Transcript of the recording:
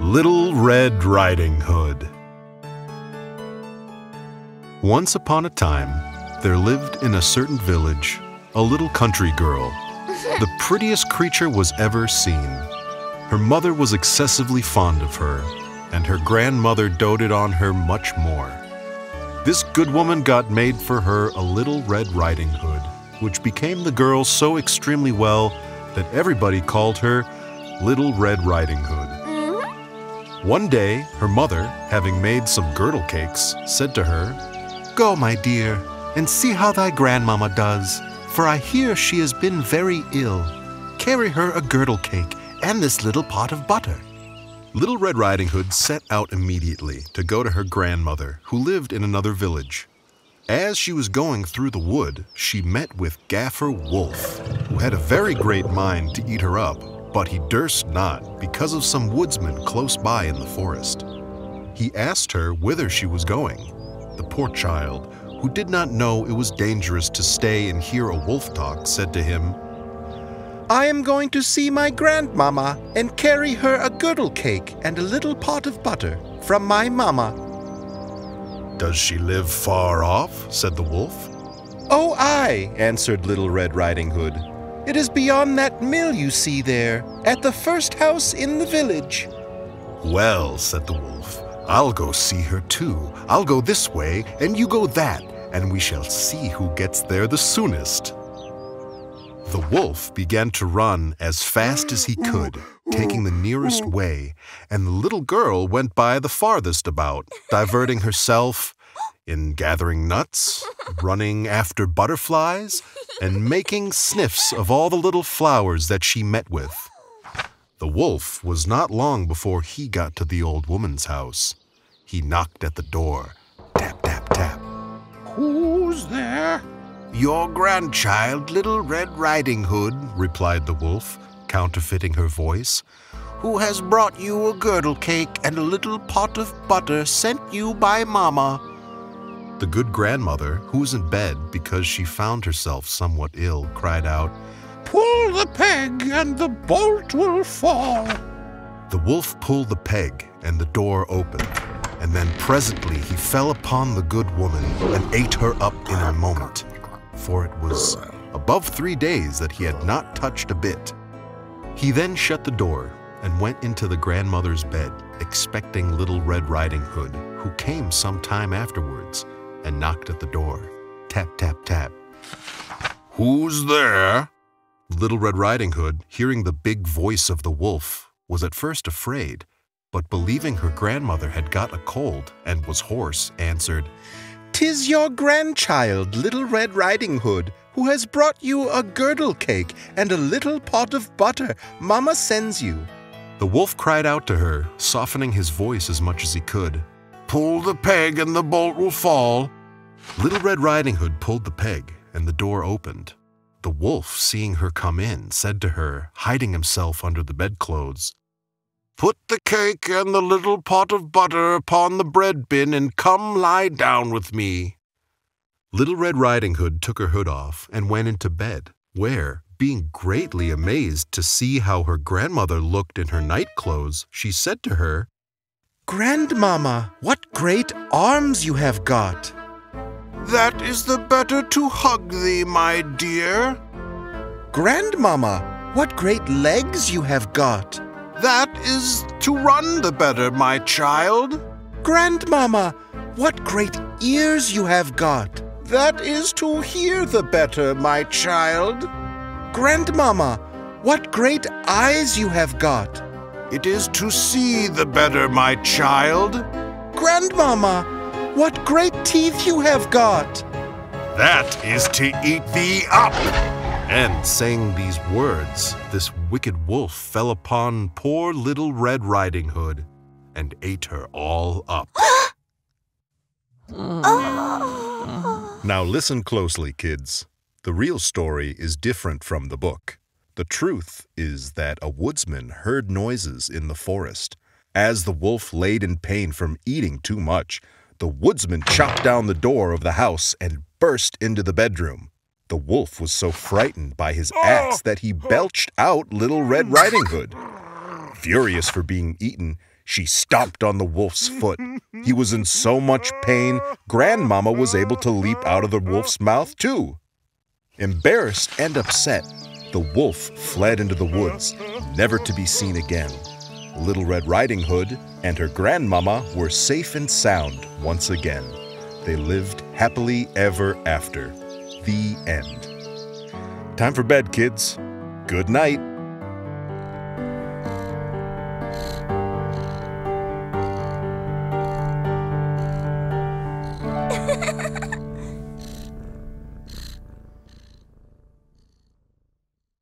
Little Red Riding Hood. Once upon a time, there lived in a certain village a little country girl, the prettiest creature was ever seen. Her mother was excessively fond of her, and her grandmother doted on her much more. This good woman got made for her a little Red Riding Hood, which became the girl so extremely well that everybody called her Little Red Riding Hood. One day, her mother, having made some girdle cakes, said to her, "Go, my dear, and see how thy grandmama does, for I hear she has been very ill. Carry her a girdle cake and this little pot of butter." Little Red Riding Hood set out immediately to go to her grandmother, who lived in another village. As she was going through the wood, she met with Gaffer Wolf, who had a very great mind to eat her up, but he durst not because of some woodsman close by in the forest. He asked her whither she was going. The poor child, who did not know it was dangerous to stay and hear a wolf talk, said to him, "I am going to see my grandmama and carry her a girdle cake and a little pot of butter from my mama." "Does she live far off?" said the wolf. "Oh, aye," answered Little Red Riding Hood. "It is beyond that mill you see there, at the first house in the village." "Well," said the wolf, "I'll go see her too. I'll go this way and you go that, and we shall see who gets there the soonest." The wolf began to run as fast as he could, taking the nearest way, and the little girl went by the farthest about, diverting herself in gathering nuts, running after butterflies, and making sniffs of all the little flowers that she met with. The wolf was not long before he got to the old woman's house. He knocked at the door. Tap, tap, tap. "Who's there?" "Your grandchild, Little Red Riding Hood," replied the wolf, counterfeiting her voice, "who has brought you a girdle cake and a little pot of butter sent you by Mama." The good grandmother, who was in bed because she found herself somewhat ill, cried out, "Pull the peg and the bolt will fall." The wolf pulled the peg and the door opened, and then presently he fell upon the good woman and ate her up in a moment, for it was above 3 days that he had not touched a bit. He then shut the door and went into the grandmother's bed, expecting Little Red Riding Hood, who came some time afterwards and knocked at the door. Tap, tap, tap. "Who's there?" Little Red Riding Hood, hearing the big voice of the wolf, was at first afraid, but believing her grandmother had got a cold and was hoarse, answered, "'Tis your grandchild, Little Red Riding Hood, who has brought you a girdle cake and a little pot of butter Mama sends you." The wolf cried out to her, softening his voice as much as he could, "Pull the peg and the bolt will fall." Little Red Riding Hood pulled the peg and the door opened. The wolf, seeing her come in, said to her, hiding himself under the bedclothes, "Put the cake and the little pot of butter upon the bread bin and come lie down with me." Little Red Riding Hood took her hood off and went into bed, where, being greatly amazed to see how her grandmother looked in her night clothes, she said to her, "Grandmama, what great arms you have got!" "That is the better to hug thee, my dear." "Grandmama, what great legs you have got!" "That is to run the better, my child." "Grandmama, what great ears you have got." "That is to hear the better, my child." "Grandmama, what great eyes you have got." "It is to see the better, my child." "Grandmama, what great teeth you have got." "That is to eat thee up." And saying these words, this wicked wolf fell upon poor Little Red Riding Hood and ate her all up. Now listen closely, kids. The real story is different from the book. The truth is that a woodsman heard noises in the forest. As the wolf laid in pain from eating too much, the woodsman chopped down the door of the house and burst into the bedroom. The wolf was so frightened by his axe that he belched out Little Red Riding Hood. Furious for being eaten, she stomped on the wolf's foot. He was in so much pain, Grandmama was able to leap out of the wolf's mouth too. Embarrassed and upset, the wolf fled into the woods, never to be seen again. Little Red Riding Hood and her grandmama were safe and sound once again. They lived happily ever after. The end. Time for bed, kids. Good night.